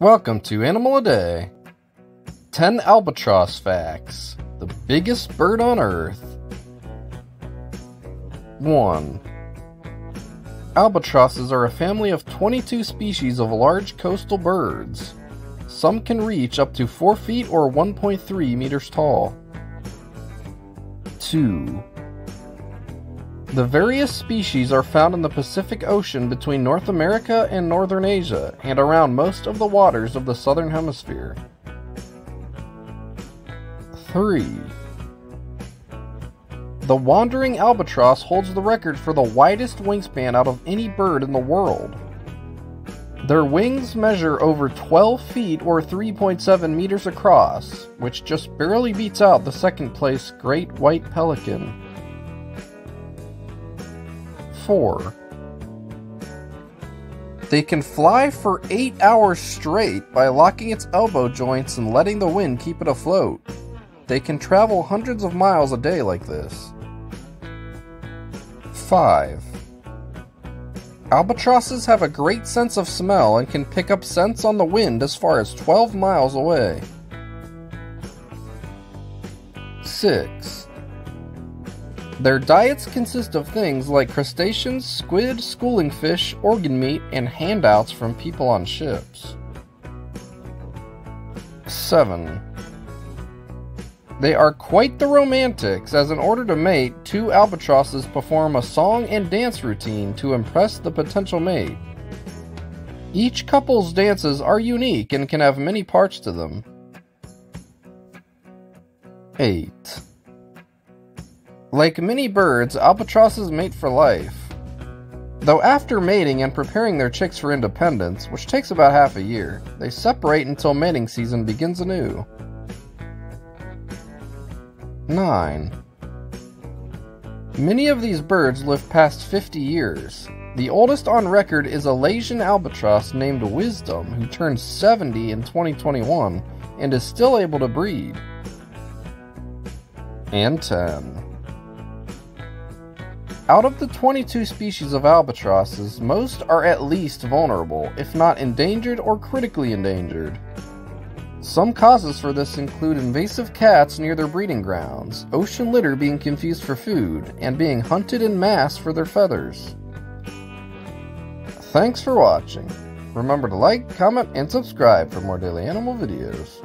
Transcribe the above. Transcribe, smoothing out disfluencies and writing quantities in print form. Welcome to Animal a Day. 10 albatross facts. The biggest bird on earth. 1. Albatrosses are a family of 22 species of large coastal birds. Some can reach up to 4 feet or 1.3 meters tall. 2. The various species are found in the Pacific Ocean between North America and Northern Asia, and around most of the waters of the Southern Hemisphere. 3. The wandering albatross holds the record for the widest wingspan out of any bird in the world. Their wings measure over 12 feet or 3.7 meters across, which just barely beats out the second-place great white pelican. 4. They can fly for 8 hours straight by locking its elbow joints and letting the wind keep it afloat. They can travel hundreds of miles a day like this. 5. Albatrosses have a great sense of smell and can pick up scents on the wind as far as 12 miles away. 6. Their diets consist of things like crustaceans, squid, schooling fish, organ meat, and handouts from people on ships. 7. They are quite the romantics, as in order to mate, 2 albatrosses perform a song and dance routine to impress the potential mate. Each couple's dances are unique and can have many parts to them. 8. Like many birds, albatrosses mate for life, though after mating and preparing their chicks for independence, which takes about half a year, they separate until mating season begins anew. 9. Many of these birds live past 50 years. The oldest on record is a Laysan albatross named Wisdom, who turned 70 in 2021 and is still able to breed. And 10. Out of the 22 species of albatrosses, most are at least vulnerable, if not endangered or critically endangered. Some causes for this include invasive cats near their breeding grounds, ocean litter being confused for food, and being hunted en masse for their feathers. Thanks for watching. Remember to like, comment, and subscribe for more daily animal videos.